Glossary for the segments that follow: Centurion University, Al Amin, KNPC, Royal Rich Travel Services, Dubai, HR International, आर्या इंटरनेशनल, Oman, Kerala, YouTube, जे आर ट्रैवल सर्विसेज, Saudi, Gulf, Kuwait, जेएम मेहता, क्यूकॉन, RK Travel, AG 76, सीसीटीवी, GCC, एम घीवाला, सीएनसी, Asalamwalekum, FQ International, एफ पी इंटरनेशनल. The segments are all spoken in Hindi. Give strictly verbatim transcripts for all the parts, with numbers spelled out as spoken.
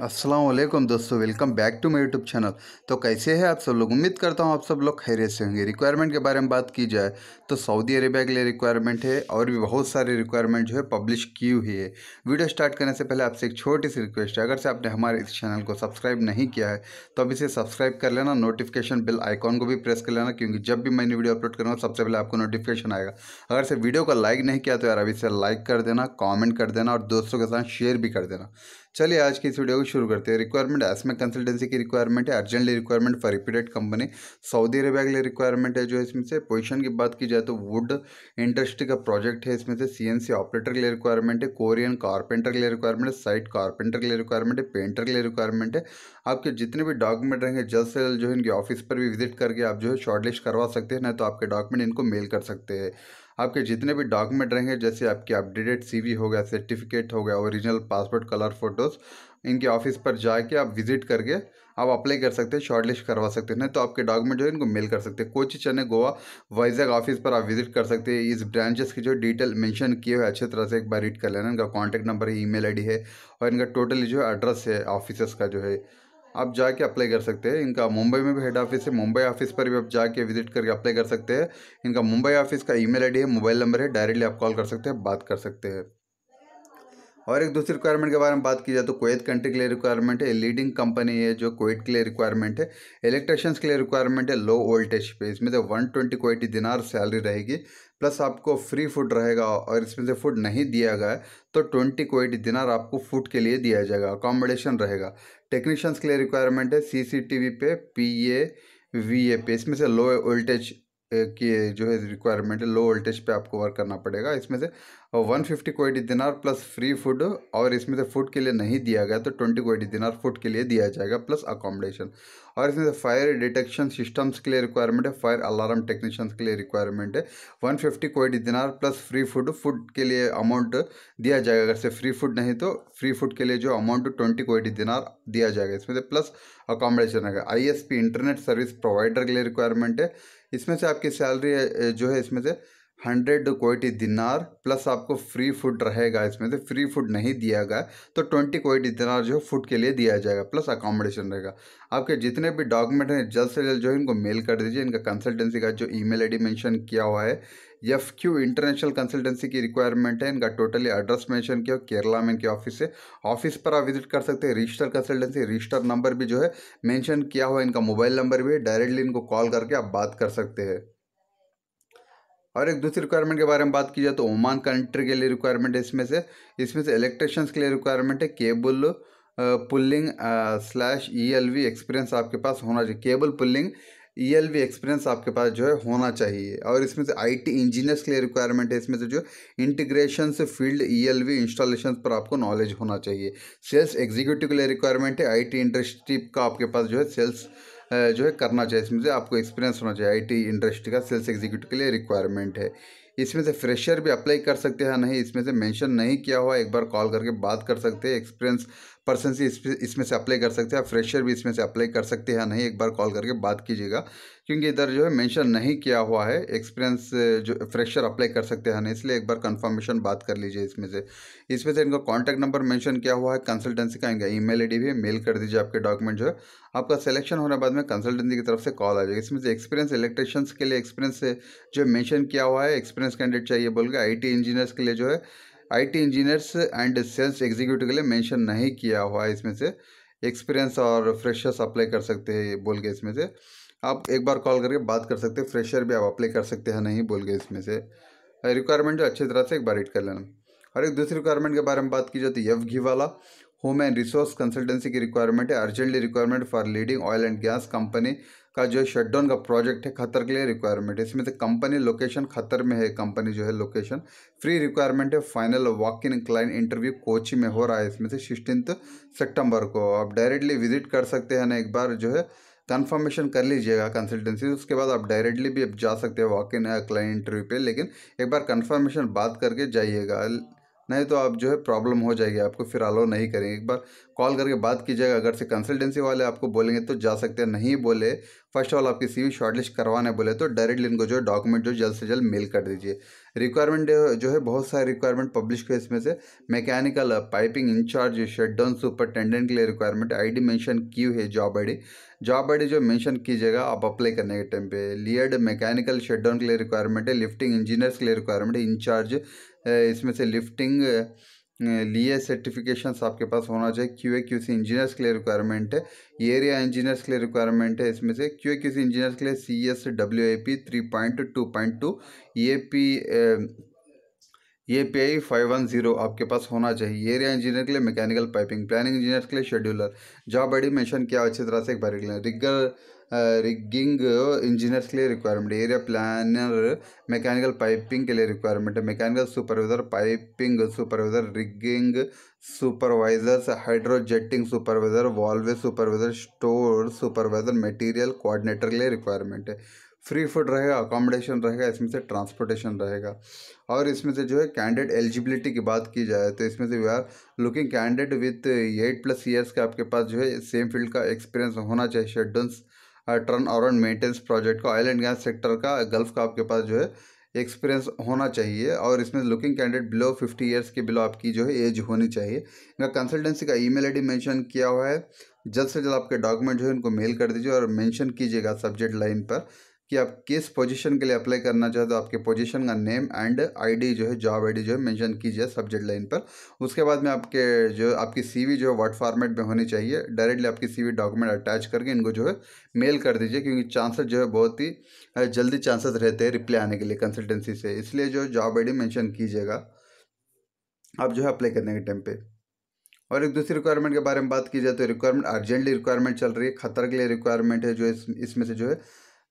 अस्सलाम वालेकुम दोस्तों, वेलकम बैक टू मेरे यूट्यूब चैनल। तो कैसे हैं आप सब लोग? उम्मीद करता हूं आप सब लोग खैरियत से होंगे। रिक्वायरमेंट के बारे में बात की जाए तो सऊदी अरेबिया के लिए रिक्वायरमेंट है और भी बहुत सारे रिक्वायरमेंट जो है पब्लिश की हुई है। वीडियो स्टार्ट करने से पहले आपसे एक छोटी सी रिक्वेस्ट है, अगर से आपने हमारे इस चैनल को सब्सक्राइब नहीं किया है तो अब इसे सब्सक्राइब कर लेना, नोटिफिकेशन बिल आइकॉन को भी प्रेस कर लेना, क्योंकि जब भी मैंने वीडियो अपलोड करूँगा सबसे पहले आपको नोटिफिकेशन आएगा। अगर से वीडियो को लाइक नहीं किया तो यार अभी से लाइक कर देना, कॉमेंट कर देना और दोस्तों के साथ शेयर भी कर देना। चलिए आज की इस वीडियो को शुरू करते हैं। रिक्वायरमेंट एसमें कंसल्टेंसी की रिक्वायरमेंट है, urgently requirement for repeated company. Saudi Arabia के लिए रिक्वायरमेंट है जो है। इसमें से पोजीशन की बात की जाए तो वुड इंडस्ट्री का प्रोजेक्ट है। इसमें से सीएनसी ऑपरेटर के लिए रिक्वायरमेंट है, कोरियन कारपेंटर के लिए रिक्वायरमेंट है, साइट कारपेंटर के लिए रिक्वायरमेंट है, पेंटर के लिए रिक्वायरमेंट है। आपके जितने भी डॉक्यूमेंट रहेंगे जल्द से जल्द जो है इनके ऑफिस पर भी विजिट करके आप जो है शॉर्टलिस्ट करवा सकते हैं, ना तो आपके डॉक्यूमेंट इनको मेल कर सकते हैं। आपके जितने भी डॉक्यूमेंट रहेंगे जैसे आपके अपडेटेड सीवी हो गया, सर्टिफिकेट हो गया, ओरिजिनल पासपोर्ट, कलर फोटोज़, इनके ऑफिस पर जाके आप विजिट करके आप अप्लाई कर सकते हैं, शॉर्टलिस्ट करवा सकते हैं, नहीं तो आपके डॉक्यूमेंट जो है इनको मेल कर सकते हैं। कोची, चेन्नई, गोवा, वाइजैक ऑफिस पर आप विजिट कर सकते हैं। इस ब्रांचेस की जो डिटेल मेंशन किए हुए अच्छे तरह से एक बार रीड कर लेना। इनका कॉन्टैक्ट नंबर है, ईमेल आईडी है और इनका टोटली जो है एड्रेस है ऑफिस का, जो है आप जाके अप्लाई कर सकते हैं। इनका मुंबई में भी हेड ऑफिस है, मुंबई ऑफिस पर भी आप जाके विजिट करके अप्लाई कर सकते हैं। इनका मुंबई ऑफिस का ईमेल आईडी है, मोबाइल नंबर है, डायरेक्टली आप कॉल कर सकते हैं, बात कर सकते हैं। और एक दूसरी रिक्वायरमेंट के बारे में बात की जाए तो कुवैत कंट्री के लिए रिक्वायरमेंट है, लीडिंग कंपनी है जो कुवैत के लिए रिक्वायरमेंट है, इलेक्ट्रिशियंस के लिए रिक्वायरमेंट है, लो वोल्टेज पे। इसमें से one twenty Kuwaiti dinar salary रहेगी, प्लस आपको फ्री फूड रहेगा और इसमें से फूड नहीं दिया गया है तो ट्वेंटी कुवैती दिनार आपको फूड के लिए दिया जाएगा। अकोमोडेशन रहेगा। टेक्नीशियंस के लिए रिक्वायरमेंट है, सी सी टी वी पे, पी ए वी ए पे। इसमें से लो वोल्टेज की जो है रिक्वायरमेंट है, लो वोल्टेज पे आपको वर्क करना पड़ेगा। इसमें से one fifty Kuwaiti dinar plus free food, और इसमें से फूड के लिए नहीं दिया गया तो ट्वेंटी कुवैती दिनार फूड के लिए दिया जाएगा प्लस अकोमोडेशन। और इसमें से फायर डिटेक्शन सिस्टम्स के लिए रिक्वायरमेंट है, फायर अलार्म टेक्नीशियंस के लिए रिक्वायरमेंट है, one fifty Kuwaiti dinar plus free food. Food के लिए अमाउंट दिया जाएगा, अगर से फ्री फूड नहीं तो फ्री फूड के लिए जो अमाउंट ट्वेंटी कुवैती दिनार दिया जाएगा, इसमें से प्लस अकोमोडेशन रहेगा। I S P internet service provider के लिए रिक्वायरमेंट है। इसमें से आपकी सैलरी जो है इसमें से हंड्रेड कुवैती दिनार प्लस आपको फ्री फूड रहेगा। इसमें से फ्री फूड नहीं दिया गया तो ट्वेंटी कुवैती दिनार जो है फूड के लिए दिया जाएगा प्लस अकोमोडेशन रहेगा। आपके जितने भी डॉक्यूमेंट हैं जल्द से जल्द जो है इनको मेल कर दीजिए। इनका कंसल्टेंसी का जो ईमेल आईडी मेंशन किया हुआ है, एफ क्यू इंटरनेशनल कंसल्टेंसी की रिक्वायरमेंट है। इनका टोटली एड्रेस मेंशन किया, केरला में इनके ऑफिस है, ऑफिस पर आप विजिट कर सकते हैं। रजिस्टर कंसल्टेंसी, रजिस्टर नंबर भी जो है मेंशन किया हुआ है, इनका मोबाइल नंबर भी है, डायरेक्टली इनको कॉल करके आप बात कर सकते हैं। और एक दूसरी रिक्वायरमेंट के बारे में बात की जाए तो ओमान कंट्री के लिए रिक्वायरमेंट है। इसमें से इसमें से इलेक्ट्रिशियंस के लिए रिक्वायरमेंट है, cable pulling slash E L V experience आपके पास होना चाहिए, cable pulling E L V experience आपके पास जो है होना चाहिए। और इसमें से आईटी इंजीनियर्स के लिए रिक्वायरमेंट है। इसमें से जो इंटीग्रेशन से field E L V installation पर आपको नॉलेज होना चाहिए। सेल्स एग्जीक्यूटिव के लिए रिक्वायरमेंट है, आईटी इंडस्ट्री का आपके पास जो है सेल्स जो है करना चाहिए, इसमें से आपको एक्सपीरियंस होना चाहिए। आईटी इंडस्ट्री का सेल्स एग्जीक्यूटिव के लिए रिक्वायरमेंट है। इसमें से फ्रेशर भी अप्लाई कर सकते हैं नहीं, इसमें से मेंशन नहीं किया हुआ, एक बार कॉल करके बात कर सकते हैं। एक्सपीरियंस पर्सन से इसमें से अप्लाई कर सकते हैं, फ्रेशर भी इसमें से अप्लाई कर सकते हैं नहीं, एक बार कॉल करके बात कीजिएगा, क्योंकि इधर जो है मेंशन नहीं किया हुआ है एक्सपीरियंस जो फ्रेशर अप्लाई कर सकते हैं नहीं, इसलिए एक बार कंफर्मेशन बात कर लीजिए। इसमें से इसमें से इनका कॉन्टैक्ट नंबर मेंशन किया हुआ है, कंसल्टेंसी का इनका ईमेल आईडी भी है, मेल कर दीजिए। आपके डॉक्यूमेंट जो है आपका सिलेक्शन होने के बाद में कंसल्टेंसी की तरफ से कॉल आ जाएगा। इसमें से एक्सपीरियंस इलेक्ट्रिशियंस के लिए एक्सपीरियंस जो मेंशन किया हुआ है, एक्सपीरियंस कैंडिडेट चाहिए बोल के। आईटी इंजीनियर्स के लिए जो है IT engineers and sales executive के लिए मेंशन नहीं किया हुआ है, इसमें से एक्सपीरियंस और फ्रेशर्स अप्लाई कर सकते हैं बोल के। इसमें से आप एक बार कॉल करके बात कर सकते हैं, फ्रेशर भी आप अप्लाई कर सकते हैं नहीं बोल के। इसमें से रिक्वायरमेंट जो अच्छी तरह से एक बार रीड कर लेना। और एक दूसरी रिक्वायरमेंट के बारे में बात की जाती है, एम घीवाला home and resource consultancy की रिक्वायरमेंट है। Urgently requirement for leading oil and gas company का जो शटडाउन का प्रोजेक्ट है, खतर के लिए रिक्वायरमेंट है। इसमें से कंपनी लोकेशन खतर में है, कंपनी जो है लोकेशन फ्री रिक्वायरमेंट है। Final walk in client interview Kochi में हो रहा है, इसमें से सिक्सटीन्थ सितंबर को। आप डायरेक्टली विजिट कर सकते हैं ना, एक बार जो है कंफर्मेशन कर लीजिएगा कंसल्टेंसी, उसके बाद आप डायरेक्टली भी आप जा सकते हैं वॉक इन क्लाइंट इंटरव्यू पे, लेकिन एक बार कंफर्मेशन बात करके जाइएगा, नहीं तो आप जो है प्रॉब्लम हो जाएगी, आपको फिर अलाउ नहीं करेंगे। एक बार कॉल करके बात कीजिएगा, अगर से कंसल्टेंसी वाले आपको बोलेंगे तो जा सकते हैं, नहीं बोले फर्स्ट ऑल आपकी सीवी शॉर्टलिस्ट करवाने बोले तो डायरेक्टली इनको जो है डॉक्यूमेंट जो जल्द से जल्द मेल कर दीजिए। रिक्वायरमेंट जो है बहुत सारे रिक्वायरमेंट पब्लिश हुए, इसमें से mechanical piping incharge shutdown superintendent के लिए रिक्वायरमेंट आईडी मेंशन की हुई है, जॉब आईडी जॉब आईडी जो मेंशन कीजिएगा आप अप्लाई करने के टाइम पे। लियड मैकेनिकल शटडाउन के लिए रिक्वायरमेंट है, लिफ्टिंग इंजीनियर्स के लिए रिक्वायरमेंट है, इंचार्ज इसमें से लिफ्टिंग लिए सर्टिफिकेशंस आपके पास होना चाहिए। क्यूए क्यूसी इंजीनियर्स के लिए रिक्वायरमेंट है, एरिया इंजीनियर्स के लिए रिक्वायरमेंट है, इसमें से क्यूए क्यूसी इंजीनियर्स के लिए C S W A P three point two point two A P A P I five one zero आपके पास होना चाहिए। एरिया इंजीनियर के लिए मैकेनिकल पाइपिंग, प्लानिंग इंजीनियर के लिए शेड्यूलर, जॉब आईडी मेंशन किया अच्छी तरह से एक बार। रिगर रिगिंग इंजीनियर्स के लिए requirement, area planner mechanical piping के लिए रिक्वायरमेंट है, mechanical supervisor, piping supervisor, rigging supervisors, hydrojetting supervisor, valve supervisor, store supervisor, material coordinator के लिए रिक्वायरमेंट है। फ्री फूड रहेगा, अकोमोडेशन रहेगा, इसमें से ट्रांसपोर्टेशन रहेगा। और इसमें से जो है कैंडिडेट एलिजिबिलिटी की बात की जाए तो इसमें से we are looking candidate with eight plus years का आपके पास जो है सेम फील्ड का एक्सपीरियंस होना चाहिए। Schedules turn around maintenance project का, ऑयल एंड गैस सेक्टर का, गल्फ का आपके पास जो है एक्सपीरियंस होना चाहिए। और इसमें looking candidate below fifty years के बिलो आपकी जो है एज होनी चाहिए। इनका कंसल्टेंसी का ईमेल आईडी मेंशन किया हुआ है, जल्द से जल्द आपके डॉक्यूमेंट जो है इनको मेल कर दीजिए और मेंशन कीजिएगा सब्जेक्ट लाइन पर कि आप किस पोजीशन के लिए अप्लाई करना चाहते हो। आपके पोजीशन का नेम एंड आईडी जो है जॉब आईडी जो है मेंशन कीजिए सब्जेक्ट लाइन पर। उसके बाद में आपके जो आपकी सीवी जो है वर्ड फॉर्मेट में होनी चाहिए। डायरेक्टली आपकी सीवी डॉक्यूमेंट अटैच करके इनको जो है मेल कर दीजिए, क्योंकि चांसेस जो है बहुत ही जल्दी चांसेस रहते हैं रिप्लाई आने के लिए कंसल्टेंसी से, इसलिए जो जॉब आई डी मैंशन कीजिएगा आप जो है अप्लाई करने के टाइम पर। और एक दूसरी रिक्वायरमेंट के बारे में बात की जाए तो रिक्वायरमेंट अर्जेंटली रिक्वायरमेंट चल रही है, खतर के लिए रिक्वायरमेंट है, जो इसमें से जो है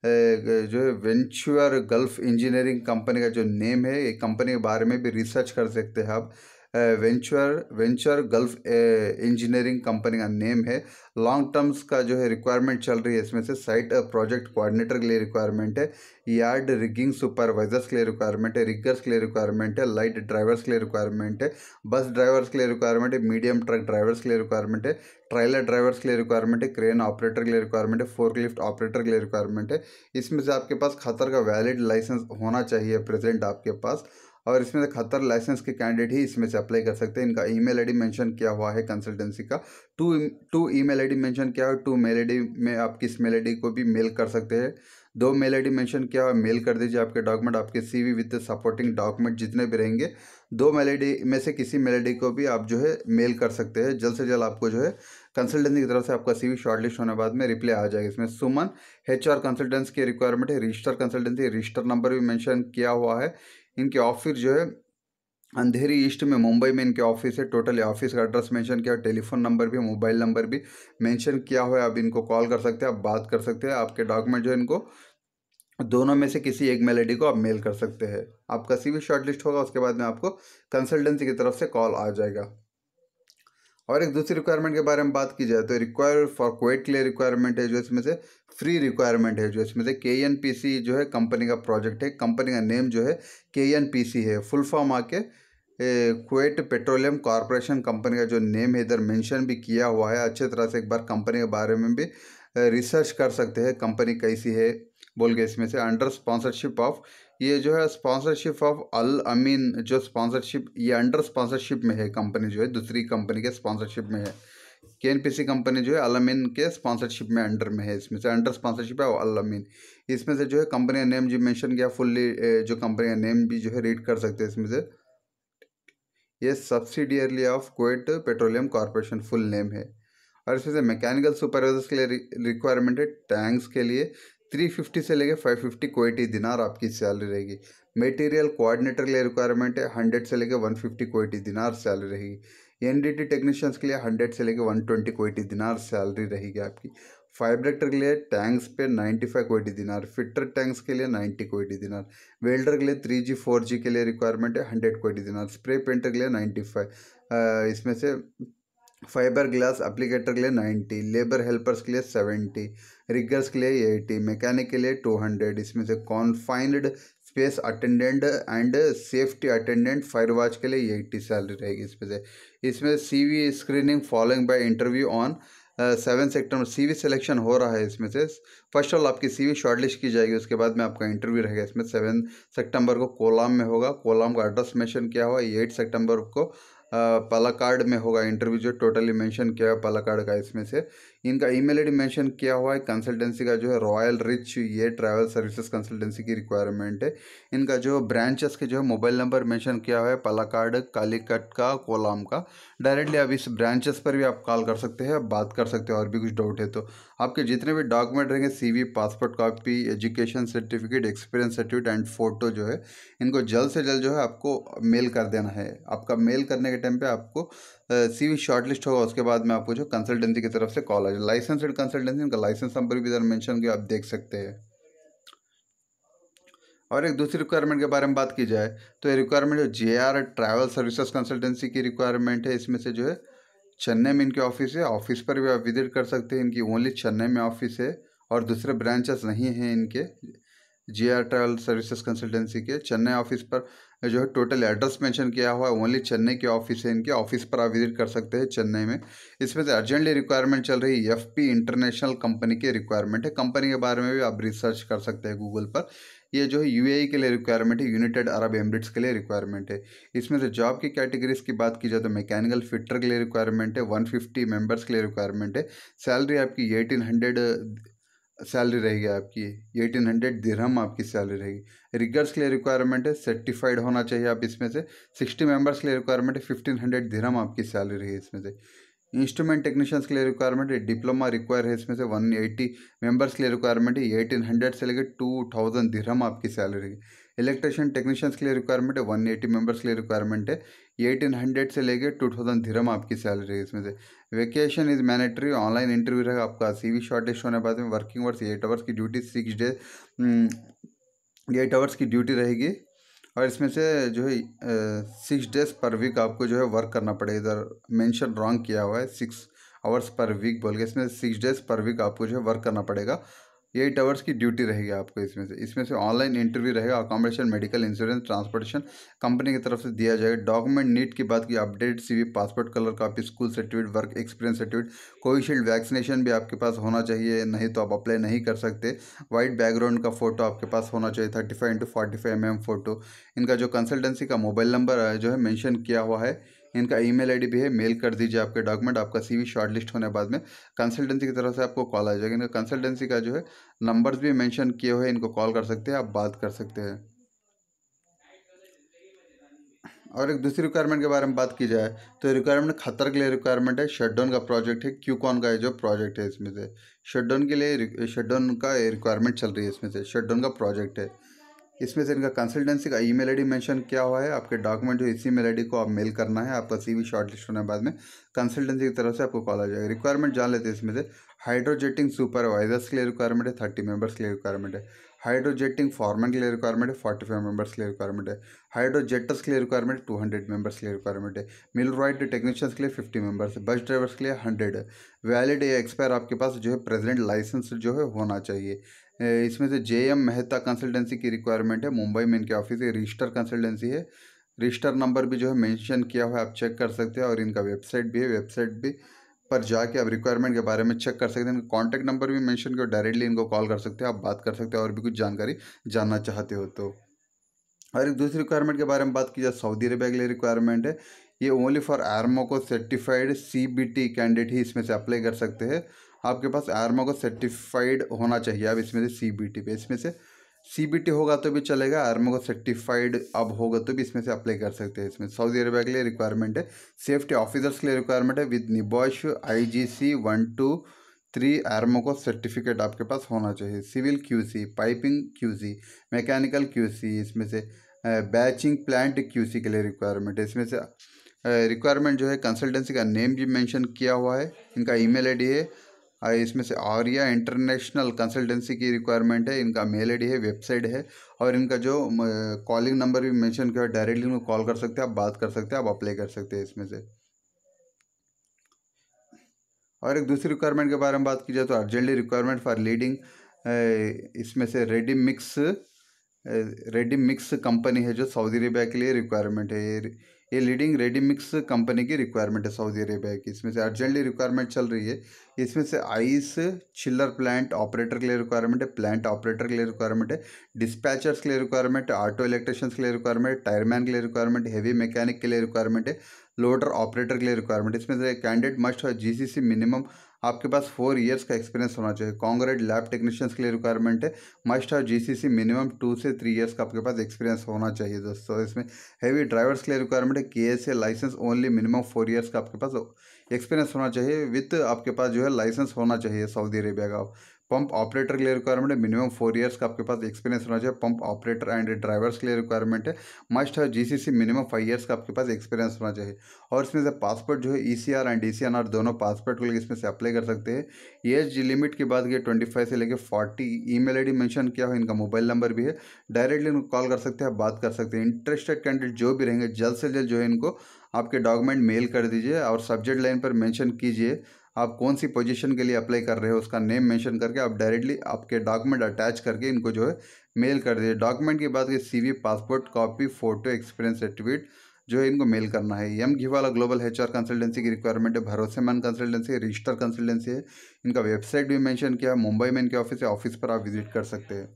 जो है वेंचर गल्फ इंजीनियरिंग कंपनी का जो नेम है, एक कंपनी के बारे में भी रिसर्च कर सकते हैं आप। Venture venture gulf engineering company का नेम है। लॉन्ग टर्म्स का जो है रिक्वायरमेंट चल रही है, इसमें से साइट प्रोजेक्ट कोऑर्डिनेटर के लिए रिक्वायरमेंट है, यार्ड रिगिंग सुपरवाइजर्स के लिए रिक्वायरमेंट है, रिगर्स के लिए रिक्वायरमेंट है, लाइट ड्राइवर्स के लिए रिक्वायरमेंट है, बस ड्राइवर्स के लिए रिक्वायरमेंट है, मीडियम ट्रक ड्राइवर्स के लिए रिक्वायरमेंट है, ट्रेलर ड्राइवर्स के लिए रिक्वायरमेंट है, क्रेन ऑपरेटर के लिए रिक्वायरमेंट है, फोर्कलिफ्ट ऑपरेटर के लिए रिक्वायरमेंट है। इसमें से आपके पास खतर का वैलिड लाइसेंस होना चाहिए प्रेजेंट आपके पास, और इसमें से खतर लाइसेंस के कैंडिडेट ही इसमें से अप्लाई कर सकते हैं। इनका ईमेल आईडी मेंशन किया हुआ है कंसल्टेंसी का, two two email ID mention किया हुआ, टू मेल आईडी में आप किस मेल आईडी को भी मेल कर सकते हैं। दो मेल आईडी मेंशन किया हुआ, मेल कर दीजिए आपके डॉक्यूमेंट, आपके सीवी विद सपोर्टिंग डॉक्यूमेंट जितने भी रहेंगे। दो मेल आईडी में से किसी मेल आईडी को भी आप जो है मेल कर सकते हैं। जल्द से जल्द आपको जो है कंसल्टेंसी की तरफ से आपका सीवी शॉर्टलिस्ट होने के बाद में रिप्लाई आ जाएगा। इसमें सुमन एचआर कंसल्टेंसी की रिक्वायरमेंट है, रजिस्टर कंसल्टेंसी, रजिस्टर नंबर भी मेंशन किया हुआ है। इनके ऑफिस जो है अंधेरी ईस्ट में मुंबई में इनके ऑफिस है। टोटल ऑफिस का एड्रेस मेंशन किया, टेलीफोन नंबर भी, मोबाइल नंबर भी मेंशन किया हुआ है। आप इनको कॉल कर सकते हैं, आप बात कर सकते हैं। आपके डॉक्यूमेंट जो है इनको दोनों में से किसी एक मेल आईडी को आप मेल कर सकते हैं। आपका सीवी शॉर्टलिस्ट होगा, उसके बाद में आपको कंसल्टेंसी की तरफ से कॉल आ जाएगा। और एक दूसरी रिक्वायरमेंट के बारे में बात की जाए तो रिक्वायर फॉर कुवैत के लिए रिक्वायरमेंट है, जो इसमें से फ्री रिक्वायरमेंट है, जो इसमें से केएनपीसी जो है कंपनी का प्रोजेक्ट है। कंपनी का नेम जो है केएनपीसी है, फुल फॉर्म आके कुवैत पेट्रोलियम कॉरपोरेशन कंपनी का जो नेम है इधर मेंशन भी किया हुआ है। अच्छे तरह से एक बार कंपनी के बारे में भी रिसर्च कर सकते हैं, कंपनी कैसी है बोल के। इसमें से अंडर स्पॉन्सरशिप ऑफ, ये जो है स्पॉन्सरशिप ऑफ अल अमीन, जो स्पॉन्सरशिप ये अंडर स्पॉन्सरशिप में है कंपनी, जो है दूसरी कंपनी के स्पॉन्सरशिप में है। केएनपीसी कंपनी जो है अल अमीन के स्पॉन्सरशिप में अंडर में है। इसमें से अंडर स्पॉन्सरशिप है अल अमीन। इसमें से जो है कंपनी का नेम जो मेंशन किया, फुल्ली जो कंपनी का नेम भी जो है रीड कर सकते हैं। इसमें से ये subsidiary of Kuwait petroleum corporation full name है। और इसमें से मैकेनिकल सुपरवाइजर्स के लिए रिक्वायरमेंट है। टैंक्स के लिए तीन सौ पचास से लेके पाँच सौ पचास कुवैती दिनार आपकी सैलरी रहेगी। मटेरियल कोऑर्डिनेटर के लिए रिक्वायरमेंट है, सौ से लेके एक सौ पचास कुवैती दिनार सैलरी रहेगी। एनडीटी टेक्नीशियंस के लिए सौ से लेके एक सौ बीस कुवैती दिनार सैलरी रहेगी आपकी। फाइव डायरेक्टर के लिए टैंक्स पे पचानवे कुवैती दिनार, फिटर टैंक्स के लिए नब्बे कुवैती दिनार, वेल्डर के लिए थ्री जी फोर जी के लिए रिक्वायरमेंट है सौ कुवैती दिनार, स्प्रे पेंटर के लिए पचानवे, इसमें से फाइबर ग्लास एप्लीकेटर के लिए नब्बे, लेबर हेल्पर्स के लिए सत्तर, रिगर्स के लिए अस्सी, मैकेनिक के लिए दो सौ, इसमें से confined space attendant and safety attendant fire watch के लिए ये एट्टी सैलरी रहेगी। इस पे से इसमें CV screening following by interview on seven sector में सीवी सिलेक्शन हो रहा है। इसमें से फर्स्ट ऑल आपकी सीवी शॉर्टलिस्ट की जाएगी, उसके बाद में आपका इंटरव्यू रहेगा। इसमें सेवन सितंबर को कोलाम में होगा, कोलाम का एड्रेस मेंशन किया हुआ है। एट सितंबर को पालाकाड में होगा इंटरव्यू, जो टोटली मेंशन किया है पालाकाड का। इसमें से इनका ईमेल आईडी मेंशन किया हुआ है। कंसल्टेंसी का जो है रॉयल रिच ये ट्रैवल सर्विसेज कंसल्टेंसी की रिक्वायरमेंट है। इनका जो ब्रांचेस के जो है मोबाइल नंबर मेंशन किया हुआ है, पालाकाड, कालीकट का, कोलाम का। डायरेक्टली आप इस ब्रांचेस पर भी आप कॉल कर सकते हैं, बात कर सकते हैं। और भी कुछ डाउट है तो आपके जितने भी डॉक्यूमेंट रहेंगे, CV, passport copy, education certificate, experience certificate and photo जो है, इनको जल्द से जल्द जो है आपको मेल कर देना है। आपका मेल करने के टाइम पे आपको सीवी शॉर्टलिस्ट होगा, उसके बाद में आपको जो कंसल्टेंसी की तरफ से कॉल आ जाए। लाइसेंसड कंसल्टेंसी, उनका लाइसेंस नंबर भी इधर मेंशन किया, आप देख सकते हैं। और एक दूसरी रिक्वायरमेंट के बारे में बात की जाए तो ये रिक्वायरमेंट जो जे आर ट्रैवल सर्विसेज consultancy की रिक्वायरमेंट है। इसमें से जो है चेन्नई में इनके ऑफिस है, ऑफिस पर भी आप विजिट कर सकते हैं। इनकी ओनली चेन्नई में ऑफिस है और दूसरे ब्रांचेस नहीं हैं इनके जे आर ट्रैवल सर्विसेज consultancy के। चेन्नई ऑफिस पर जो है टोटल एड्रेस मेंशन किया हुआ है, ओनली चेन्नई के ऑफिस है इनके, ऑफिस पर आप विजिट कर सकते हैं चेन्नई में। इसमें से अर्जेंटली रिक्वायरमेंट चल रही है, एफ पी इंटरनेशनल कंपनी की रिक्वायरमेंट है। कंपनी के बारे में भी आप रिसर्च कर सकते हैं गूगल पर। ये जो है यूएई के लिए रिक्वायरमेंट है, यूनाइटेड अरब एमिरेट्स के लिए रिक्वायरमेंट है। इसमें से जॉब की कैटेगरीज की बात की जाए तो मैकेनिकल फिटर के लिए रिक्वायरमेंट है, एक सौ पचास मेंबर्स के लिए रिक्वायरमेंट है। सैलरी आपकी अठारह सौ सैलरी रहेगी, आपकी अठारह सौ दिरहम आपकी सैलरी रहेगी। रिगर्स के लिए रिक्वायरमेंट है, सर्टिफाइड होना चाहिए आप। इसमें से साठ मेंबर्स के लिए रिक्वायरमेंट है, पंद्रह सौ दिरहम आपकी सैलरी रहेगी। इसमें से इंस्ट्रूमेंट टेक्नीशियंस के लिए रिक्वायरमेंट है, डिप्लोमा रिक्वायर है। इसमें से एक सौ अस्सी मेंबर्स के लिए रिक्वायरमेंट है, अठारह सौ से लेकर दो हज़ार दिरहम आपकी सैलरी रहेगी। इलेक्ट्रिशियन टेक्नीशियंस के लिए रिक्वायरमेंट है, एक सौ अस्सी मेंबर्स के लिए रिक्वायरमेंट है, अठारह सौ से लेकर दो हज़ार दिरहम आपकी सैलरी रहेगी। इसमें से vacation is mandatory, online interview रहेगा आपका। सीवी शॉर्टेस्ट होने के बाद में वर्किंग आवर्स एट आवर्स की duty, six days eight hours की ड्यूटी रहेगी। और इसमें से जो है सिक्स डेज पर वीक आपको जो है वर्क करना पड़ेगा। इधर मेंशन रॉन्ग किया हुआ है, सिक्स आवर्स पर वीक बोल के, इसमें सिक्स डेज पर वीक आपको जो है वर्क करना पड़ेगा। एट आवर्स की ड्यूटी रहेगी आपको। इसमें से इसमें से ऑनलाइन इंटरव्यू रहेगा। Accommodation, medical, insurance, transportation company की तरफ से दिया जाएगा। डॉक्यूमेंट नीट की बात की, update CV, passport, colour copy, school certificate, work experience certificate, Covishield vaccination भी आपके पास होना चाहिए, नहीं तो आप अप्लाई नहीं कर सकते। वाइट बैकग्राउंड का फोटो आपके पास होना चाहिए, thirty five into forty five M M photo. इनका जो कंसल्टेंसी का मोबाइल नंबर जो है मैंशन किया हुआ है, इनका ईमेल आईडी भी है। मेल कर दीजिए आपके डॉक्यूमेंट। आपका सीवी शॉर्टलिस्ट होने के बाद में कंसल्टेंसी की तरफ से आपको कॉल आ जाएगा। इनका कंसल्टेंसी का जो है नंबर्स भी मेंशन किए हुए हैं, इनको कॉल कर सकते हैं, आप बात कर सकते हैं। और एक दूसरी रिक्वायरमेंट के बारे में बात की जाए तो रिक्वायरमेंट खतर के लिए रिक्वायरमेंट है। शटडाउन का प्रोजेक्ट है, क्यूकॉन का जो प्रोजेक्ट है। इसमें से शटडाउन के लिए शटडाउन का रिक्वायरमेंट चल रही है। इसमें से शटडाउन का प्रोजेक्ट है। इसमें से इनका कंसल्टेंसी का ईमेल आईडी मेंशन किया हुआ है। आपके डॉक्यूमेंट जो इसी मेल आईडी को आप मेल करना है। आपका सीवी शॉर्टलिस्ट होने के बाद में कंसल्टेंसी की तरफ से आपको कॉल आ जाएगा। रिक्वायरमेंट जान लेते हैं। इसमें से हाइड्रोजेटिंग सुपरवाइजर्स के लिए रिक्वायरमेंट है, थर्टी मेंबर्स के लिए रिक्वायरमेंट है। हाइड्रोजेटिंग फॉर्मन के लिए रिक्वायरमेंट है, फोर्टी फाइव मेंबर्स के लिए रिक्वायरमेंट है। हाइड्रोजेटर्स के लिए रिक्वायरमेंट टू हंड्रेड मेंबर्स के लिए रिक्वायरमेंट है। मिल रॉइड टेक्नीशियंस के लिए फिफ्टी मेंबर्स है। बस ड्राइवर्स के लिए हंड्रेड है। वैलिड या एक्सपायर आपके पास जो है प्रेजेंट लाइसेंस जो है होना चाहिए। इसमें से जेएम मेहता कंसल्टेंसी की रिक्वायरमेंट है। मुंबई में इनके ऑफिस है, रजिस्टर कंसल्टेंसी है। रजिस्टर नंबर भी जो है मेंशन किया हुआ है, आप चेक कर सकते हैं। और इनका वेबसाइट भी है, वेबसाइट भी पर जाके आप रिक्वायरमेंट के बारे में चेक कर सकते हैं। इनका कॉन्टैक्ट नंबर भी मेंशन किया, डायरेक्टली इनको कॉल कर सकते हैं, आप बात कर सकते हैं। और भी कुछ जानकारी जानना चाहते हो तो। और एक दूसरी रिक्वायरमेंट के बारे में बात की जाए, सऊदी अरेबिया के लिए रिक्वायरमेंट है। ये only for Aramco certified C B T candidate ही इसमें से अप्लाई कर सकते हैं। आपके पास आर्मा को सर्टिफाइड होना चाहिए। अब इसमें से सी बी टी पे इसमें से सी बी टी होगा तो भी चलेगा, आर्मा को सर्टिफाइड अब होगा तो भी इसमें से अप्लाई कर सकते हैं। इसमें सऊदी अरेबिया के लिए रिक्वायरमेंट है। सेफ्टी ऑफिसर्स के लिए रिक्वायरमेंट है with NEBOSH I G C one two three Aramco certificate आपके पास होना चाहिए। Civil Q C, piping Q C, mechanical Q C, इसमें से बैचिंग प्लांट क्यू सी के लिए रिक्वायरमेंट है। इसमें से रिक्वायरमेंट जो है कंसल्टेंसी का नेम भी मेंशन किया हुआ है, इनका ईमेल आईडी है। इसमें से आर्या इंटरनेशनल कंसल्टेंसी की रिक्वायरमेंट है, इनका मेल आईडी है, वेबसाइट है। और इनका जो कॉलिंग नंबर भी मेंशन किया है, डायरेक्टली इनको कॉल कर सकते हैं, आप बात कर सकते हैं, आप अप्लाई कर सकते हैं इसमें से। और एक दूसरी रिक्वायरमेंट के बारे में बात की जाए तो अर्जेंटली रिक्वायरमेंट फॉर लीडिंग इसमें से ready mix ready mix company है जो सऊदी अरेबिया के लिए रिक्वायरमेंट है। ये ये लीडिंग रेडी मिक्स कंपनी की रिक्वायरमेंट है सऊदी अरेबिया की। इसमें से अर्जेंटली रिक्वायरमेंट चल रही है। इसमें से आइस चिल्लर प्लांट ऑपरेटर के लिए रिक्वायरमेंट है, प्लांट ऑपरेटर के लिए रिक्वायरमेंट है, डिस्पैचर्स के लिए रिक्वायरमेंट है, ऑटो इलेक्ट्रिशियंस के लिए रिक्वायरमेंट है, टायरमैन के लिए रिक्वायरमेंट, हैवी मैकेनिक के लिए रिक्वायरमेंट है, लोडर ऑपरेटर के लिए रिक्वायरमेंट। इसमें से कैंडिडेट मस्ट है जीसीसी मिनिमम आपके पास फोर इयर्स का एक्सपीरियंस होना चाहिए। कॉन्ग्रेड लैब टेक्नीशियंस के लिए रिक्वायरमेंट है, मस्ट है जीसीसी मिनिमम टू से थ्री इयर्स का आपके पास एक्सपीरियंस होना चाहिए दोस्तों। इसमें हैवी ड्राइवर्स के लिए रिक्वायरमेंट है, KSA license only minimum four years का आपके पास एक्सपीरियंस होना चाहिए विथ आपके पास जो है लाइसेंस होना चाहिए सऊदी अरेबिया का। पंप ऑपरेटर के लिए रिक्वायरमेंट है, मिनिमम फोर इयर्स का आपके पास एक्सपीरियंस होना चाहिए। पंप ऑपरेटर एंड ड्राइवर्स के लिए रिक्वायरमेंट है, मस्ट है जीसीसी मिनिमम फाइव इयर्स का आपके पास एक्सपीरियंस होना चाहिए। और इसमें से पासपोर्ट जो है ईसीआर एंड ईसीएनआर दोनों पासपोर्ट को लेकर इसमें से अप्लाई कर सकते हैं। एज लिमिट की बात की ट्वेंटी फाइव से लेकर फोर्टी। ईमेल आईडी मेंशन किया हुआ, इनका मोबाइल नंबर भी है, डायरेक्टली इनको कॉल कर सकते हैं, बात कर सकते हैं। इंटरेस्टेड कैंडिडेट जो भी रहेंगे जल्द से जल्द जो है इनको आपके डॉक्यूमेंट मेल कर दीजिए और सब्जेक्ट लाइन पर मेंशन कीजिए आप कौन सी पोजीशन के लिए अप्लाई कर रहे हो, उसका नेम मेंशन करके आप डायरेक्टली आपके डॉक्यूमेंट अटैच करके इनको जो है मेल कर दीजिए। डॉक्यूमेंट की बात करें CV, passport copy, photo, experience certificate जो है इनको मेल करना है। एम घीवाला global HR consultancy की रिक्वायरमेंट है, भरोसेमंद कंसल्टेंसी है, रजिस्टर कंसल्टेंसी है। इनका वेबसाइट भी मेंशन किया है, मुंबई में इनके ऑफिस है, ऑफिस पर आप विजिट कर सकते हैं।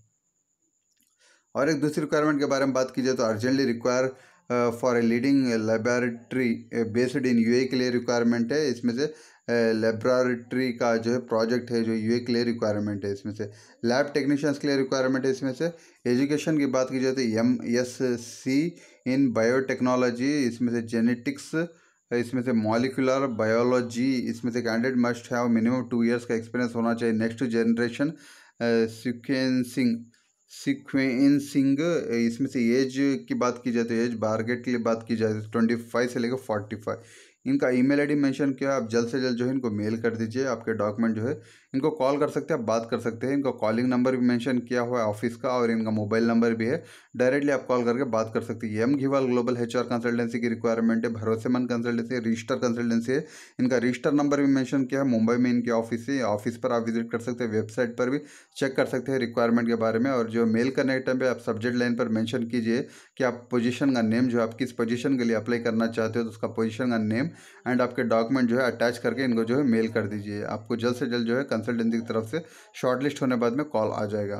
और एक दूसरी रिक्वायरमेंट के बारे में बात कीजिए तो urgently require for a leading laboratory based in UAE के लिए रिक्वायरमेंट है। इसमें से लेबोरेटरी uh, का जो है प्रोजेक्ट है जो यूए के लिए रिक्वायरमेंट है। इसमें से लैब टेक्नीशियंस के लिए रिक्वायरमेंट है। इसमें से एजुकेशन की बात की जाए तो M S C in biotechnology, इसमें से जेनेटिक्स, इसमें से मॉलिकुलर बायोलॉजी। इसमें से candidate must have minimum two years का एक्सपीरियंस होना चाहिए। नेक्स्ट जनरेशन सिक्वेंसिंग सिक्वेंसिंग इसमें से एज की बात की जाए तो एज बारगेट के लिए बात की जाए तो ट्वेंटी फाइव से लेकर फोर्टी फाइव। इनका ईमेल आईडी मेंशन किया, आप जल्द से जल्द जो है इनको मेल कर दीजिए आपके डॉक्यूमेंट जो है। इनको कॉल कर सकते हैं, आप बात कर सकते हैं। इनका कॉलिंग नंबर भी मेंशन किया हुआ है ऑफिस का और इनका मोबाइल नंबर भी है, डायरेक्टली आप कॉल करके बात कर सकते हैं। M Ghiwal global HR consultancy की रिक्वायरमेंट है, भरोसेमंद कंसल्टेंसी है, रजिस्टर कंसल्टेंसी है। इनका रजिस्टर नंबर भी मैंशन किया है, मुंबई में इनके ऑफिस है, ऑफिस पर आप विजिट कर सकते हैं, वेबसाइट पर भी चेक कर सकते हैं रिक्वायरमेंट के बारे में। और जो मेल करने के टाइम पर आप सब्जेक्ट लाइन पर मैंशन कीजिए कि आप पोजिशन का नेम जो है आप किस पोजिशन के लिए अप्लाई करना चाहते हो तो उसका पोजिशन का नेम एंड आपके डॉक्यूमेंट जो है अटैच करके इनको जो है मेल कर दीजिए। आपको जल्द से जल्द जो है कंसल्टेंसी की तरफ से शॉर्टलिस्ट होने बाद में कॉल आ जाएगा।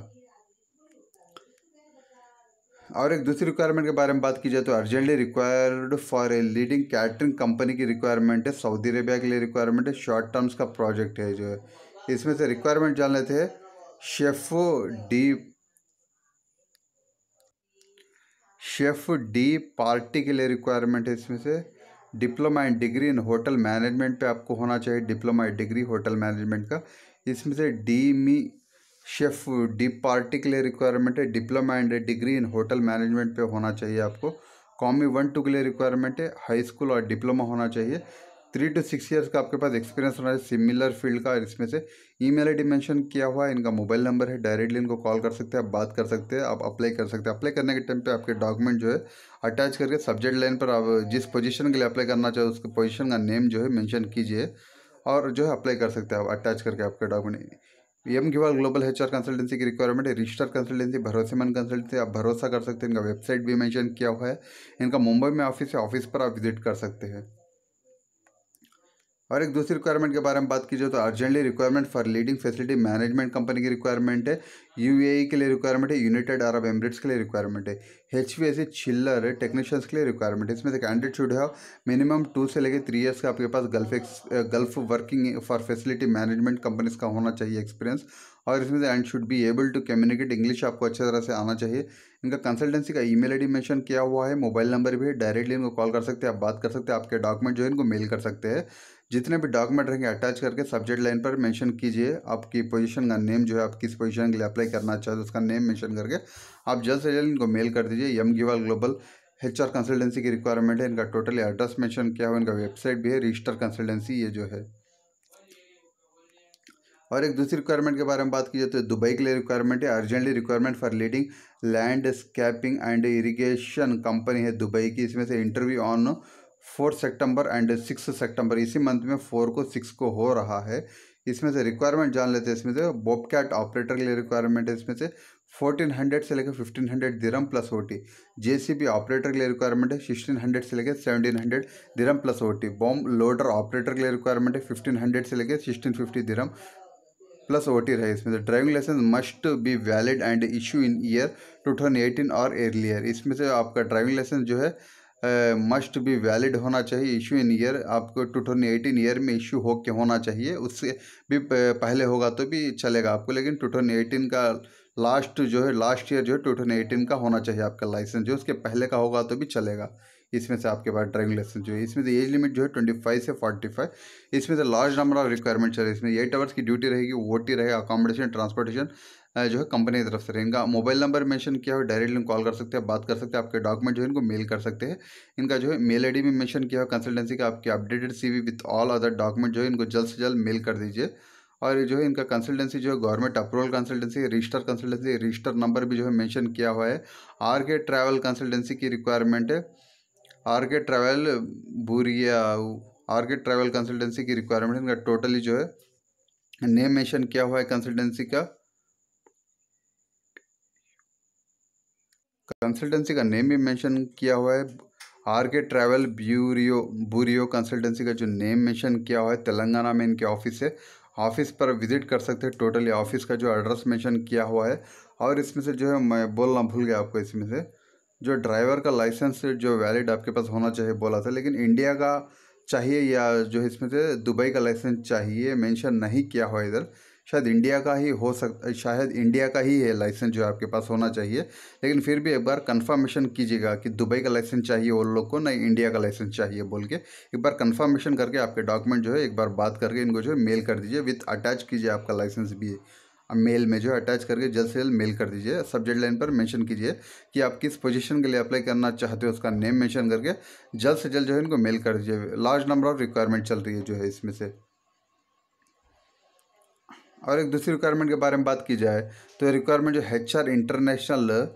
और एक दूसरी रिक्वायरमेंट के बारे में बात की जाए तो urgently required for a leading catering company की रिक्वायरमेंट है, सऊदी अरेबिया के लिए रिक्वायरमेंट है, शॉर्ट टर्म्स का प्रोजेक्ट है जो है। इसमें से रिक्वायरमेंट जान लेते हैं। Chef de chef de partie के लिए रिक्वायरमेंट है। इसमें से diploma and degree in hotel management पे आपको होना चाहिए, डिप्लोमा डिग्री होटल मैनेजमेंट का। इसमें से demi chef de partie के लिए रिक्वायरमेंट है, diploma and degree in hotel management पे होना चाहिए आपको। कॉमी वन टू के लिए रिक्वायरमेंट है, हाई स्कूल और डिप्लोमा होना चाहिए, थ्री टू सिक्स ईयर्स का आपके पास एक्सपीरियंस होना चाहिए सिमिलर फील्ड का। इसमें से ईमेल आईडी मेंशन किया हुआ है, इनका मोबाइल नंबर है, डायरेक्टली इनको कॉल कर सकते हैं, आप बात कर सकते हैं, आप अप्लाई कर सकते हैं। अप्लाई करने के टाइम पे आपके डॉक्यूमेंट जो है अटैच करके सब्जेक्ट लाइन पर आप जिस पोजीशन के लिए अप्लाई करना चाहो उसके पोजीशन का नेम जो है मेंशन कीजिए और जो है अप्लाई कर सकते हैं आप अटैच करके आपके document. M Ghiwal global HR consultancy की रिक्वायरमेंट है, रजिस्टर कंसल्टेंसी, भरोसेमंद कंसल्टेंसी, आप भरोसा कर सकते हैं। इनका वेबसाइट भी मेंशन किया हुआ है, इनका मुंबई में ऑफिस है, ऑफिस पर आप विजिट कर सकते हैं। और एक दूसरी रिक्वायरमेंट के बारे में बात कीजिए तो urgently requirement for leading facility management company की रिक्वायरमेंट है, यूएई के लिए रिक्वायरमेंट है, यूनाइटेड अरब एमिरेट्स के लिए रिक्वायरमेंट है, एचवीएसी चिल्लर टेक्नीशियंस के लिए रिक्वायरमेंट है। इसमें से candidate should have minimum two से लेकर थ्री इयर्स का आपके पास gulf ex gulf working for facility management companies का होना चाहिए एक्सपीरियंस। और इसमें से and should be able to communicate English आपको अच्छे तरह से आना चाहिए। इनका कंसल्टेंसी का ईमेल आईडी मेंशन किया हुआ है, मोबाइल नंबर भी है, डायरेक्टली इनको कॉल कर सकते हैं, आप बात कर सकते हैं, आपके डॉक्यूमेंट जो है इनको मेल कर सकते हैं। जितने भी डॉक्यूमेंट रहेंगे अटैच करके सब्जेक्ट लाइन पर मेंशन कीजिए आपकी पोजीशन का नेम जो है आप किस पोजीशन के लिए अप्लाई करना चाहते हो उसका नेम मेंशन करके आप जल्द से जल्द इनको मेल कर दीजिए। M Ghiwal global HR consultancy की रिक्वायरमेंट है, इनका टोटली एड्रेस मेंशन किया हुआ, इनका वेबसाइट भी है, रजिस्टर कंसल्टेंसी ये जो है। और एक दूसरी रिक्वायरमेंट के बारे में बात की जाए तो दुबई के लिए रिक्वायरमेंट है, urgently requirement for leading landscaping and irrigation company है दुबई की। इसमें से इंटरव्यू ऑन फोर्थ सितंबर एंड सिक्स सितंबर इसी मंथ में फोर को सिक्स को हो रहा है। इसमें से रिक्वायरमेंट जान लेते हैं। इसमें से बॉबकैट ऑपरेटर के लिए रिक्वायरमेंट है, इसमें से फोर्टीन हंड्रेड से लेकर फिफ्टीन हंड्रेड दिरम प्लस ओटी। जेसीबी ऑपरेटर के लिए रिक्वायरमेंट है सिक्सटीन हंड्रेड से लेकर सेवनटीन हंड्रेड दिरम plus OT. Bomb loader operator के लिए रिक्वायरमेंट है फिफ्टीन हंड्रेड से लेकर सिक्सटीन फिफ्टी दिरम प्लस ओटी रहे। इसमें से driving licence must be valid and issue in year two thousand eighteen और एर्लियर। इसमें से आपका ड्राइविंग लाइसेंस जो है मस्ट बी वैलिड होना चाहिए, इशू इन ईयर आपको टू थाउजेंड एटीन ईयर में इशू हो के होना चाहिए, उससे भी पहले होगा तो भी चलेगा आपको, लेकिन टू थाउजेंड एटीन का लास्ट जो है लास्ट ईयर जो है टू थाउजेंड एटीन का होना चाहिए आपका लाइसेंस, जो उसके पहले का होगा तो भी चलेगा। इसमें से आपके पास ड्राइविंग लाइसेंस जो है। इसमें से एज लिमिट जो है ट्वेंटी फाइव से फोर्टी फाइव। इसमें से लार्ज नंबर ऑफ रिक्वायरमेंट चाहिए। इसमें एट आवर्स की ड्यूटी रहेगी, वो टी रहेगा, अकोमोडेशन ट्रांसपोर्टेशन जो है कंपनी की तरफ से रहेगा। मोबाइल नंबर मेंशन किया हुआ, डायरेक्टली कॉल कर सकते हैं, बात कर सकते हैं, आपके डॉक्यूमेंट जो है इनको मेल कर सकते हैं। इनका जो है मेल आईडी भी मेंशन किया हुआ कंसल्टेंसी का। आपकी updated CV with all other document जो है इनको जल्द से जल्द मेल कर दीजिए। और जो है इनका कंसल्टेंसी जो है government approval consultancy, register consultancy, register number भी जो है मेंशन किया हुआ है। आर के ट्रैवल कंसल्टेंसी की रिक्वायरमेंट है, R K travel bureau R K travel consultancy की रिक्वायरमेंट। इनका टोटली जो है नेम मेंशन किया हुआ है कंसल्टेंसी का, कंसल्टेंसी का नेम भी मेंशन किया हुआ है। R K travel ब्यूरियो bureau consultancy का जो नेम मेंशन किया हुआ है, तेलंगाना में इनके ऑफिस है, ऑफिस पर विजिट कर सकते हैं। टोटली ऑफिस का जो एड्रेस मेंशन किया हुआ है। और इसमें से जो है मैं बोलना भूल गया आपको, इसमें से जो ड्राइवर का लाइसेंस जो वैलिड आपके पास होना चाहिए बोला था, लेकिन इंडिया का चाहिए या जो इसमें से दुबई का लाइसेंस चाहिए मेंशन नहीं किया हुआ इधर, शायद इंडिया का ही हो सकता, शायद इंडिया का ही है लाइसेंस जो आपके पास होना चाहिए, लेकिन फिर भी एक बार कंफर्मेशन कीजिएगा कि दुबई का लाइसेंस चाहिए उन लोग को, नहीं इंडिया का लाइसेंस चाहिए बोल के एक बार कंफर्मेशन करके आपके डॉक्यूमेंट जो है एक बार बात करके इनको जो है मेल कर दीजिए, विथ अटैच कीजिए आपका लाइसेंस भी मेल में जो अटैच करके जल्द से जल्द मेल कर दीजिए। सब्जेक्ट लाइन पर मेंशन कीजिए कि आप किस पोजीशन के लिए अप्लाई करना चाहते हो, उसका नेम मेंशन करके जल्द से जल्द जो है इनको मेल कर दीजिए। लार्ज नंबर ऑफ रिक्वायरमेंट चल रही है जो है इसमें से। और एक दूसरी रिक्वायरमेंट के बारे में बात की जाए तो रिक्वायरमेंट जो एच आर इंटरनेशनल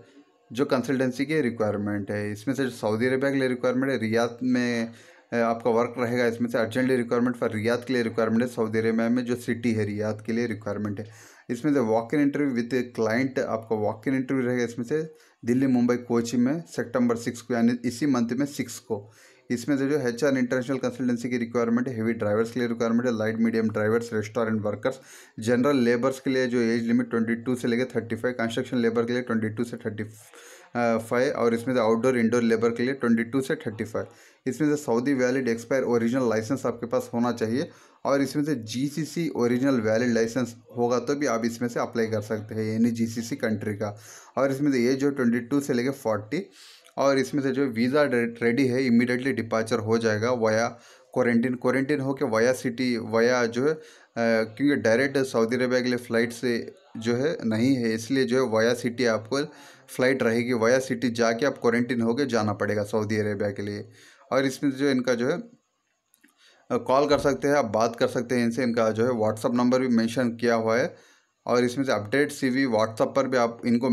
जो कंसल्टेंसी की रिक्वायरमेंट है, इसमें से सऊदी अरेबिया के लिए रिक्वायरमेंट है, रियाद में आपका वर्क रहेगा। इसमें से अर्जेंटली रिक्वायरमेंट फॉर रियाद के लिए रिक्वायरमेंट है, सऊदी अरेबिया में जो सिटी है रियाद के लिए रिक्वायरमेंट है। इसमें से walk in interview with client, आपका वॉक इन इंटरव्यू रहेगा। इसमें से दिल्ली मुंबई कोची में सितंबर सिक्स को, यानी इसी मंथ में सिक्स को। इसमें से जो एच आर इंटरनेशनल कंसल्टेंसी की रिक्वायरमेंट है, हेवी ड्राइवर्स के लिए रिक्वायरमेंट है, light medium drivers, restaurant workers, general labours के लिए जो एज लिमिट ट्वेंटी टू से लेकर थर्टी फाइव, कंस्ट्रक्शन लेबर के लिए ट्वेंटी टू से थर्टी फाइव, और इसमें से आउटडोर इंडोर लेबर के लिए ट्वेंटी टू से थर्टी फाइव। इसमें से Saudi valid expire original licence आपके पास होना चाहिए, और इसमें से जीसीसी ओरिजिनल वैलिड लाइसेंस होगा तो भी आप इसमें से अप्लाई कर सकते हैं, यानी जीसीसी कंट्री का। और इसमें से ये जो ट्वेंटी टू से लेकर फोर्टी, और इसमें से जो वीज़ा रेडी है, इमीडिएटली डिपार्चर हो जाएगा वाया क्वारंटीन, क्वारंटीन होकर वाया सिटी वाया जो है, क्योंकि डायरेक्ट सऊदी अरेबिया के लिए फ़्लाइट से जो है नहीं है, इसलिए जो है वाया सिटी आपको फ़्लाइट रहेगी, वाया सिटी जाके आप क्वारंटीन होकर जाना पड़ेगा सऊदी अरेबिया के लिए। और इसमें जो इनका जो है कॉल कर सकते हैं, आप बात कर सकते हैं इनसे, इनका जो है व्हाट्सअप नंबर भी मेंशन किया हुआ है। और इसमें से अपडेट सीवी व्हाट्सअप पर भी आप इनको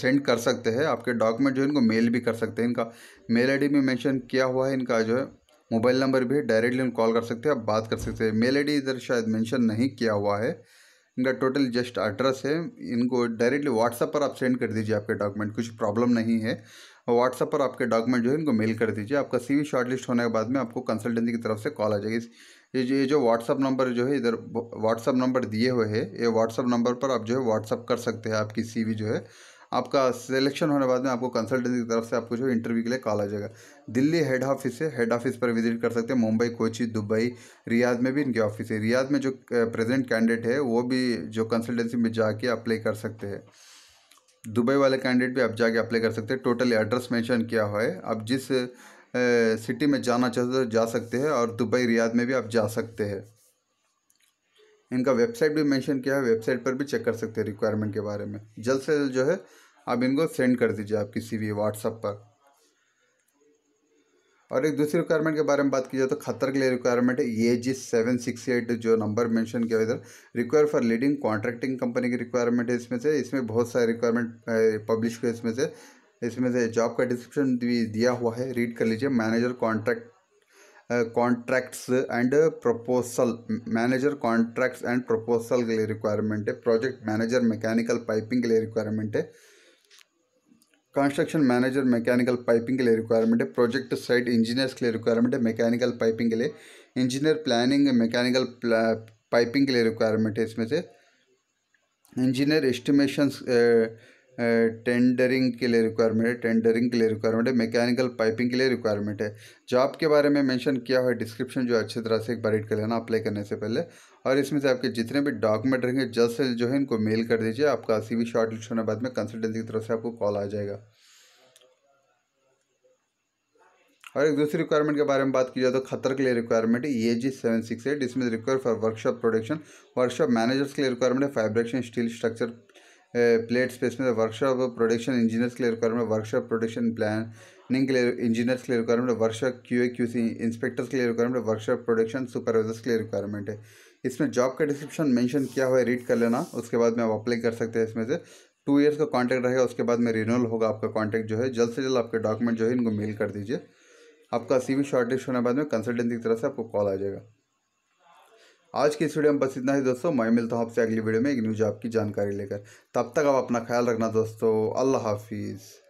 सेंड कर सकते हैं, आपके डॉक्यूमेंट जो इनको मेल भी कर सकते हैं। इनका मेल आईडी भी मेंशन किया हुआ है, इनका जो है मोबाइल नंबर भी, डायरेक्टली इनको कॉल कर सकते हैं, आप बात कर सकते हैं। मेल आईडी इधर शायद मेंशन नहीं किया हुआ है, इनका टोटल जस्ट एड्रेस है। इनको डायरेक्टली व्हाट्सअप पर आप सेंड कर दीजिए आपके डॉक्यूमेंट, कुछ प्रॉब्लम नहीं है। व्हाट्सअप पर आपके डॉक्यूमेंट जो है इनको मेल कर दीजिए। आपका सीवी शॉर्टलिस्ट होने के बाद में आपको कंसल्टेंसी की तरफ से कॉल आ जाएगी। ये जो ये जो व्हाट्सअप नंबर जो है इधर व्हाट्सअप नंबर दिए हुए हैं, ये व्हाट्सअप नंबर पर आप जो है व्हाट्सअप कर सकते हैं आपकी सीवी जो है। आपका सिलेक्शन होने के बाद में आपको कंसल्टेंसी की तरफ से आपको जो इंटरव्यू के लिए कॉल आ जाएगा। दिल्ली हेड ऑफिस है, हेड ऑफिस पर विजिट कर सकते हैं। मुंबई, कोची, दुबई, रियाद में भी इनके ऑफिस है। रियाद में जो प्रेजेंट कैंडिडेट है वो भी जो कंसल्टेंसी में जाके अप्लाई कर सकते हैं। दुबई वाले कैंडिडेट भी आप जाके अप्लाई कर सकते हैं। टोटल एड्रेस मेंशन किया हुआ है, आप जिस सिटी में जाना चाहते हो जा सकते हैं, और दुबई रियाद में भी आप जा सकते हैं। इनका वेबसाइट भी मेंशन किया है, वेबसाइट पर भी चेक कर सकते हैं रिक्वायरमेंट के बारे में। जल्द से जल्द जो है आप इनको सेंड कर दीजिए आपकी सीवी व्हाट्सएप पर। और एक दूसरी रिक्वायरमेंट के बारे में बात की जाए तो खतर के लिए रिक्वायरमेंट है, A G seven six eight जो नंबर मेंशन किया इधर, require for leading contracting company की रिक्वायरमेंट है। इसमें से इसमें बहुत सारे रिक्वायरमेंट पब्लिश हुए, इसमें से इसमें से जॉब का डिस्क्रिप्शन भी दिया हुआ है, रीड कर लीजिए। Manager contract contracts and proposal, manager contracts and proposal के लिए रिक्वायरमेंट है। प्रोजेक्ट मैनेजर मैकेनिकल पाइपिंग के लिए रिक्वायरमेंट है। कंस्ट्रक्शन मैनेजर मैकेनिकल पाइपिंग के लिए रिक्वायरमेंट है। प्रोजेक्ट साइट इंजीनियर्स के लिए रिक्वायरमेंट है मैकेनिकल पाइपिंग के लिए। इंजीनियर प्लानिंग मैकेनिकल पाइपिंग के लिए रिक्वायरमेंट है इसमें से। इंजीनियर एस्टिमेशन टेंडरिंग के लिए रिक्वायरमेंट है, टेंडरिंग के लिए रिक्वायरमेंट है, मैकेनिकल पाइपिंग के लिए रिक्वायरमेंट है। जॉब के बारे में मेंशन किया हुआ है डिस्क्रिप्शन, जो अच्छी तरह से एक बार रीड कर लेना अप्लाई करने से पहले। और इसमें से आपके जितने भी डॉक्यूमेंट रहेंगे जल्द से जो है इनको मेल कर दीजिए। आपका सीवी शॉर्ट लिस्ट होने बाद में कंसल्टेंसी की तरफ से आपको कॉल आ जाएगा। और एक दूसरी रिक्वायरमेंट के बारे में बात की जाए तो खतर के लिए रिक्वायरमेंट है A G seven six eight. इसमें require for workshop production, workshop managers के लिए रिक्वायरमेंट है। Fabrication steel structure plate space में वर्कशॉप प्रोडक्शन इंजीनियर्स के लिए रिक्वायरमेंट, वर्कशॉप प्रोडक्शन प्लानिंग के लिए इंजीनियर्स के लिए requirement, workshop Q A Q C inspectors के लिए रिक्वायरमेंट, वर्कशॉप प्रोडक्शन सुपरवाइजर्स के लिए रिक्वायरमेंट है। इसमें जॉब का डिस्क्रिप्शन मेंशन किया हुआ है, रीड कर लेना। उसके बाद में आप अप्लाई कर सकते हैं। इसमें से टू ईयर्स का कॉन्ट्रैक्ट रहेगा, उसके बाद में रिन्यूअल होगा आपका कॉन्ट्रैक्ट जो है। जल्द से जल्द आपके डॉक्यूमेंट जो है इनको मेल कर दीजिए। आपका सीवी शॉर्टलिस्ट होने बाद में कंसल्टेंसी की तरफ से आपको कॉल आ जाएगा। आज की इस वीडियो में बस इतना ही दोस्तों। मैं मिलता हूँ आपसे अगली वीडियो में एक न्यू जॉब की जानकारी लेकर। तब तक आप अपना ख्याल रखना दोस्तों। अल्लाह हाफिज़।